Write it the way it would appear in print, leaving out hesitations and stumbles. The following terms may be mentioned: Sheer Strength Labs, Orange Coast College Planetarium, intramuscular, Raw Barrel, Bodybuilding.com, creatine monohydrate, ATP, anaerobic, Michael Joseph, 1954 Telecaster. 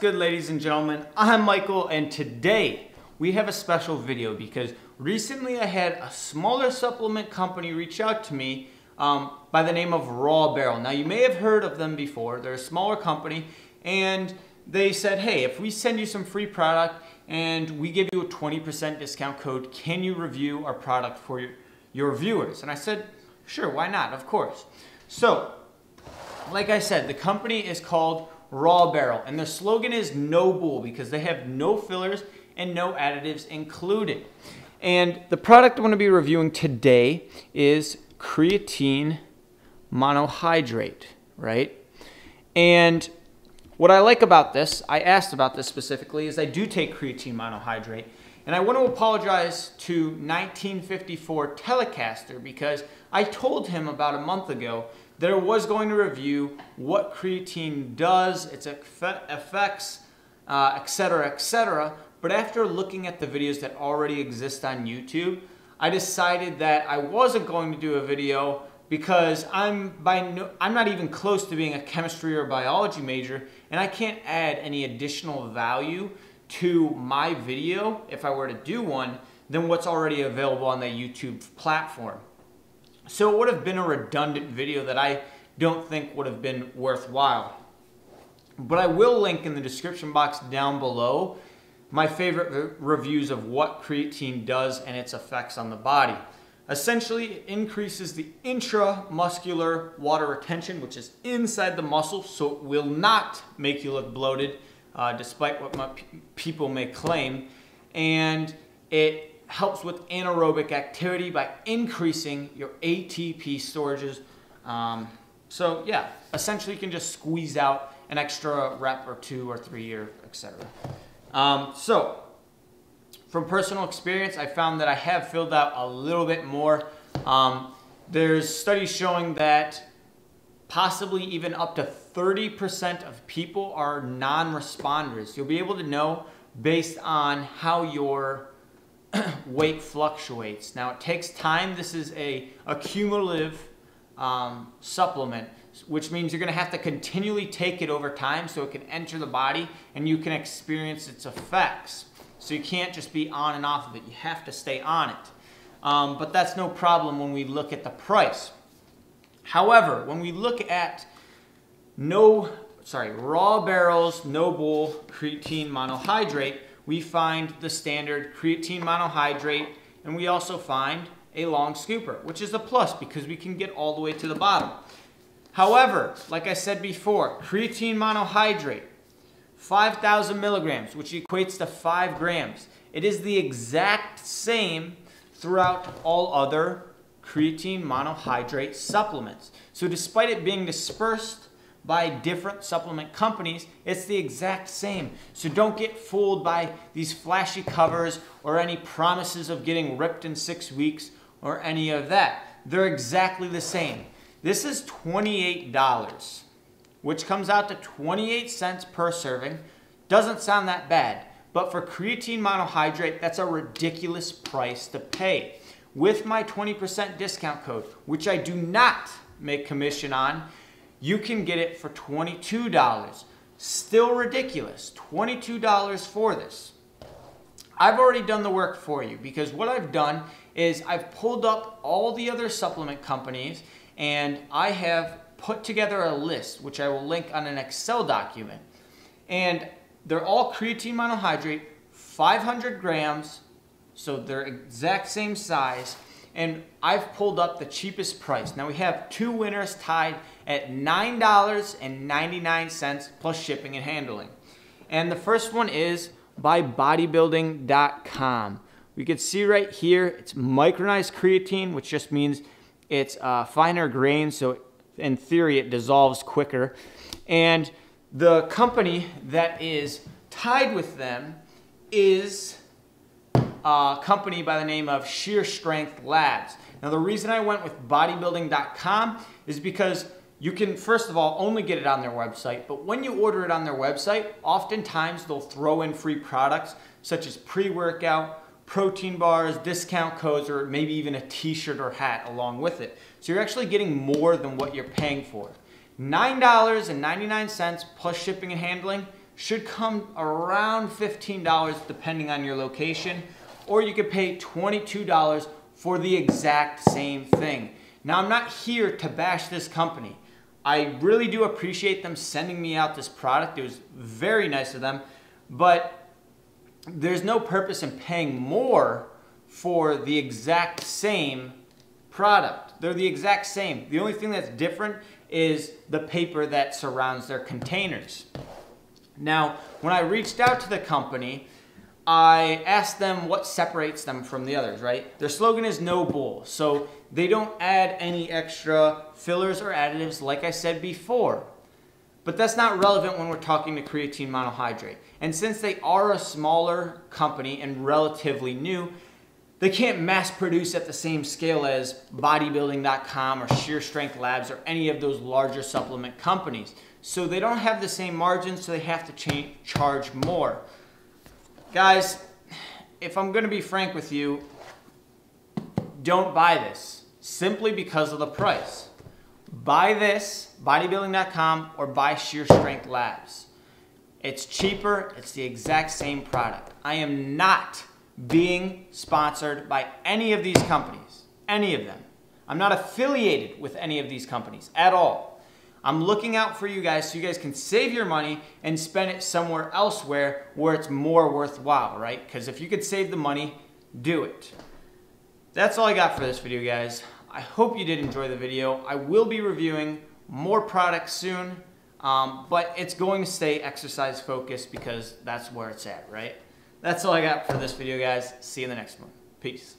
good, ladies and gentlemen? I'm Michael, and today we have a special video because recently I had a smaller supplement company reach out to me by the name of Raw Barrel. Now, you may have heard of them before. They're a smaller company, and they said, hey, if we send you some free product and we give you a 20% discount code, can you review our product for your viewers? And I said, sure, why not? Of course. So, like I said, the company is called Raw Barrel, and their slogan is no bull, because they have no fillers and no additives included. And the product I'm going to be reviewing today is creatine monohydrate, right? And what I like about this, I asked about this specifically, is I do take creatine monohydrate, and I want to apologize to 1954 Telecaster because I told him about a month ago that I was going to review what creatine does, its effects, etc., etc. But after looking at the videos that already exist on YouTube, I decided that I wasn't going to do a video because I'm not even close to being a chemistry or biology major, and I can't add any additional value to my video, if I were to do one, than what's already available on the YouTube platform. So it would have been a redundant video that I don't think would have been worthwhile. But I will link in the description box down below my favorite reviews of what creatine does and its effects on the body. Essentially, it increases the intramuscular water retention, which is inside the muscle, so it will not make you look bloated, despite what my people may claim, and it helps with anaerobic activity by increasing your ATP storages. So yeah, essentially you can just squeeze out an extra rep or two or three, or etc. So from personal experience, I found that I have filled out a little bit more. There's studies showing that possibly even up to 30% of people are non-responders. You'll be able to know based on how your weight fluctuates. Now, it takes time. This is a cumulative supplement, which means you're going to have to continually take it over time so it can enter the body and you can experience its effects. So you can't just be on and off of it. You have to stay on it. But that's no problem when we look at the price. However, when we look at Raw Barrel's no bull creatine monohydrate, we find the standard creatine monohydrate, and we also find a long scooper, which is a plus because we can get all the way to the bottom. However, like I said before, creatine monohydrate, 5,000 milligrams, which equates to 5 grams. It is the exact same throughout all other creatine monohydrate supplements. So despite it being dispersed by different supplement companies, it's the exact same. So don't get fooled by these flashy covers or any promises of getting ripped in 6 weeks or any of that. They're exactly the same. This is $28, which comes out to 28 cents per serving. Doesn't sound that bad, but for creatine monohydrate, that's a ridiculous price to pay. With my 20% discount code, which I do not make commission on, you can get it for $22. Still ridiculous, $22 for this. I've already done the work for you because what I've done is I've pulled up all the other supplement companies and I have put together a list, which I will link on an Excel document. And they're all creatine monohydrate, 500 grams, so they're exact same size, and I've pulled up the cheapest price. Now, we have two winners tied at $9.99 plus shipping and handling. And the first one is by Bodybuilding.com. We can see right here, it's micronized creatine, which just means it's finer grain, so in theory, it dissolves quicker. And the company that is tied with them is a company by the name of Sheer Strength Labs. Now, the reason I went with bodybuilding.com is because you can, first of all, only get it on their website, but when you order it on their website, oftentimes they'll throw in free products such as pre-workout, protein bars, discount codes, or maybe even a t-shirt or hat along with it. So you're actually getting more than what you're paying for. $9.99 plus shipping and handling, should come around $15 depending on your location, or you could pay $22 for the exact same thing. Now, I'm not here to bash this company. I really do appreciate them sending me out this product. It was very nice of them, but there's no purpose in paying more for the exact same product. They're the exact same. The only thing that's different is the paper that surrounds their containers. Now, when I reached out to the company, I asked them what separates them from the others, right? Their slogan is no bull, so they don't add any extra fillers or additives like I said before. But that's not relevant when we're talking to creatine monohydrate. And since they are a smaller company and relatively new, they can't mass produce at the same scale as Bodybuilding.com or Sheer Strength Labs or any of those larger supplement companies. So they don't have the same margins, so they have to charge more. Guys, if I'm gonna be frank with you, don't buy this simply because of the price. Buy this, Bodybuilding.com, or buy Sheer Strength Labs. It's cheaper, it's the exact same product. I am not being sponsored by any of these companies, any of them. I'm not affiliated with any of these companies at all. I'm looking out for you guys so you guys can save your money and spend it somewhere elsewhere where it's more worthwhile, right? Because if you could save the money, do it. That's all I got for this video, guys. I hope you did enjoy the video. I will be reviewing more products soon, but it's going to stay exercise focused because that's where it's at, right? That's all I got for this video, guys. See you in the next one. Peace.